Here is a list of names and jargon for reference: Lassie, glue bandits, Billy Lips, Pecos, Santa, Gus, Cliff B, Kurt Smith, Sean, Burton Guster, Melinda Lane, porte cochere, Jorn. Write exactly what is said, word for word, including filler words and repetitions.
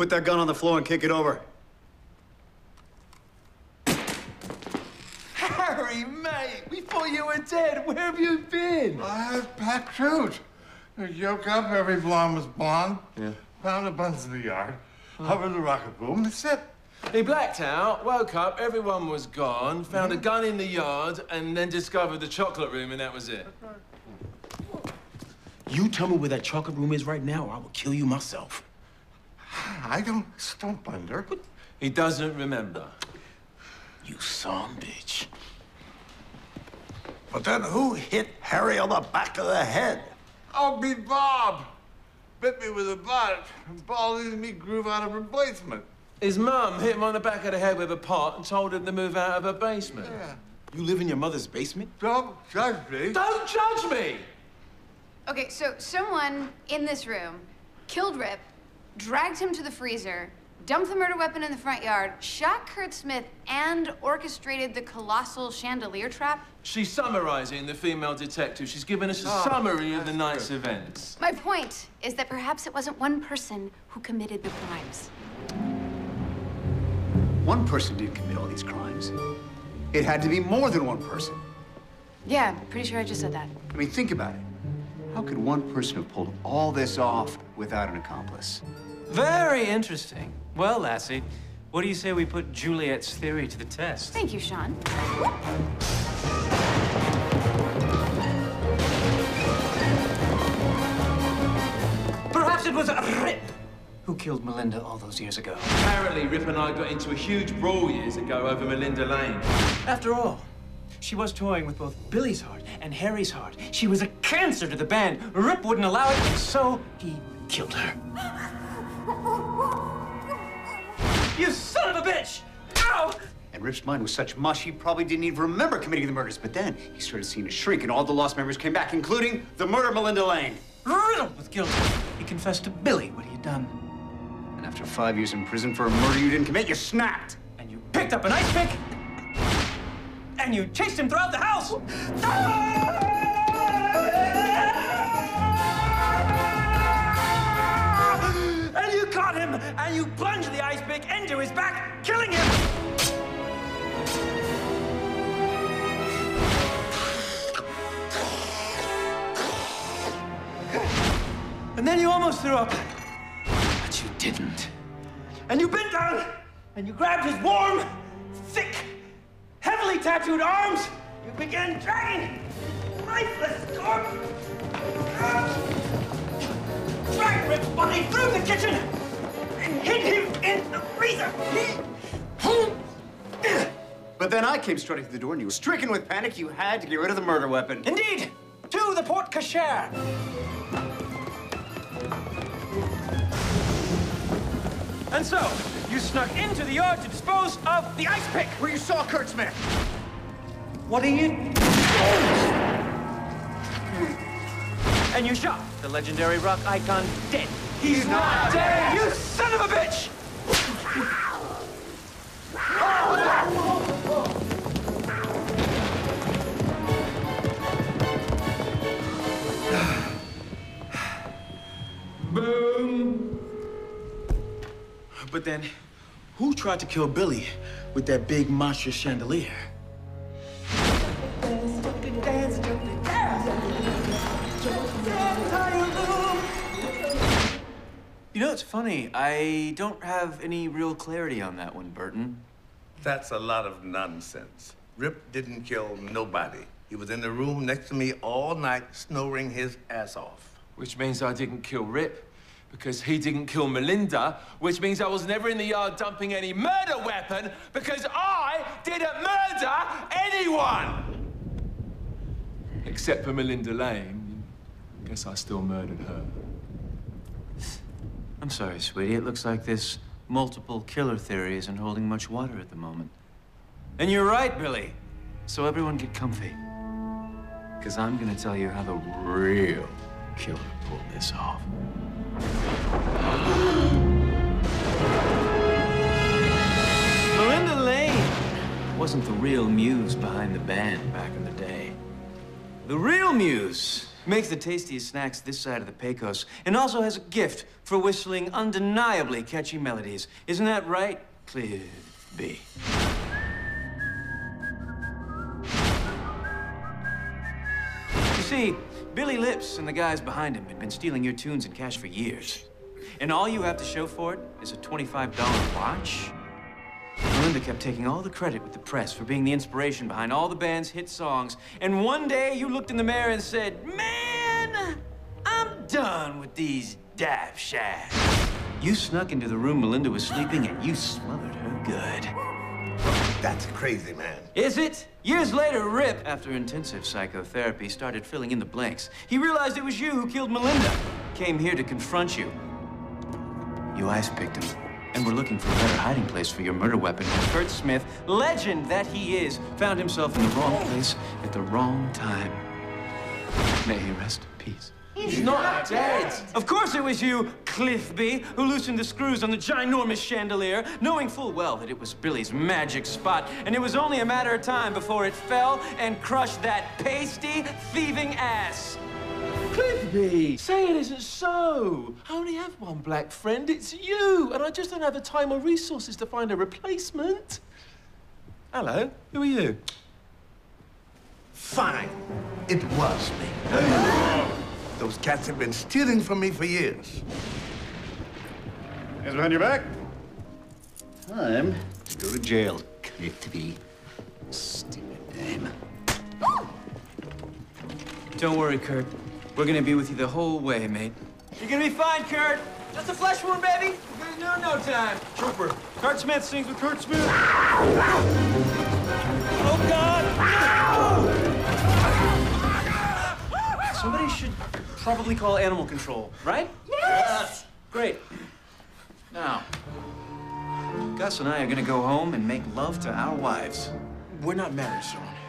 Put that gun on the floor and kick it over. Harry, mate, we thought you were dead. Where have you been? I've packed shoot. I yoke up, every blonde was blonde. Yeah. Found a bunch in the yard. Oh. Hovered the rocket boom, that's it. He blacked out, woke up, everyone was gone, found mm-hmm. a gun in the yard, and then discovered the chocolate room, and that was it. That's right. You tell me where that chocolate room is right now, or I will kill you myself. I don't stump under. But he doesn't remember. You son of a bitch. But then who hit Harry on the back of the head? Oh, be Bob. Bit me with a butt, and ball leaving me groove out of replacement. His mum hit him on the back of the head with a pot and told him to move out of her basement. Yeah. You live in your mother's basement? Don't judge me. Don't judge me! Okay, so someone in this room killed Rip, dragged him to the freezer, dumped the murder weapon in the front yard, shot Kurt Smith, and orchestrated the colossal chandelier trap? She's summarizing the female detective. She's given us a oh, summary of the night's good. events. My point is that perhaps it wasn't one person who committed the crimes. One person didn't commit all these crimes. It had to be more than one person. Yeah, I'm pretty sure I just said that. I mean, think about it. How could one person have pulled all this off without an accomplice? Very interesting. Well, Lassie, what do you say we put Juliet's theory to the test? Thank you, Sean. Perhaps it was Rip who killed Melinda all those years ago. Apparently, Rip and I got into a huge brawl years ago over Melinda Lane. After all, she was toying with both Billy's heart and Harry's heart. She was a cancer to the band. Rip wouldn't allow it, so he killed her. You son of a bitch! Ow! And Rip's mind was such mush, he probably didn't even remember committing the murders. But then he started seeing a shrink, and all the lost memories came back, including the murder of Melinda Lane. Riddled with guilt, he confessed to Billy what he had done. And after five years in prison for a murder you didn't commit, you snapped. And you picked up an ice pick. And you chased him throughout the house! And you caught him, and you plunged the ice pick into his back, killing him! And then you almost threw up. But you didn't. And you bent down, and you grabbed his warm, thick, heavily tattooed arms, you began dragging lifeless corpse. Dragged Rip's body through the kitchen and hid him in the freezer. But then I came strutting to the door and you were stricken with panic. You had to get rid of the murder weapon. Indeed, to the porte cochere. And so, you snuck into the yard to dispose of the ice pick where you saw Kurt Smith. What are you... And you shot the legendary rock icon dead. He's, He's not, not dead. dead! You son of a bitch! Boom! But then, who tried to kill Billy with that big monstrous chandelier? You know, it's funny. I don't have any real clarity on that one, Burton. That's a lot of nonsense. Rip didn't kill nobody. He was in the room next to me all night, snoring his ass off. Which means I didn't kill Rip. Because he didn't kill Melinda, which means I was never in the yard dumping any murder weapon, because I didn't murder anyone! Except for Melinda Lane. I guess I still murdered her. I'm sorry, sweetie. It looks like this multiple killer theory isn't holding much water at the moment. And you're right, Billy. So everyone get comfy. Because I'm going to tell you how the real killer pulled this off. Melinda Lane wasn't the real muse behind the band back in the day. The real muse Makes the tastiest snacks this side of the Pecos, and also has a gift for whistling undeniably catchy melodies. Isn't that right, Cliff B? You see, Billy Lips and the guys behind him had been stealing your tunes and cash for years. And all you have to show for it is a twenty-five dollar watch? Melinda kept taking all the credit with the press for being the inspiration behind all the band's hit songs. And one day, you looked in the mirror and said, "Man, I'm done with these dap shacks." You snuck into the room Melinda was sleeping, and you smothered her good. That's crazy, man. Is it? Years later, Rip, after intensive psychotherapy, started filling in the blanks. He realized it was you who killed Melinda. Came here to confront you. You ice-picked him. And we're looking for a better hiding place for your murder weapon. Kurt Smith, legend that he is, found himself in the wrong place at the wrong time. May he rest in peace. He's, He's not, not dead. dead! Of course it was you, Cliff B, who loosened the screws on the ginormous chandelier, knowing full well that it was Billy's magic spot, and it was only a matter of time before it fell and crushed that pasty, thieving ass. Cliff B, say it isn't so. I only have one black friend, it's you, and I just don't have the time or resources to find a replacement. Hello, who are you? Fine, it was me. Those cats have been stealing from me for years. Hands behind your back. Time to go to jail, Cliff B. Stupid name. Don't worry, Kurt. We're gonna be with you the whole way, mate. You're gonna be fine, Kurt. Just a flesh wound, baby. We're gonna do it in no time. Trooper, Kurt Smith sings with Kurt Smith. Oh, God! Somebody should probably call animal control, right? Yes! Uh, great. Now, Gus and I are gonna go home and make love to our wives. We're not married, Sean.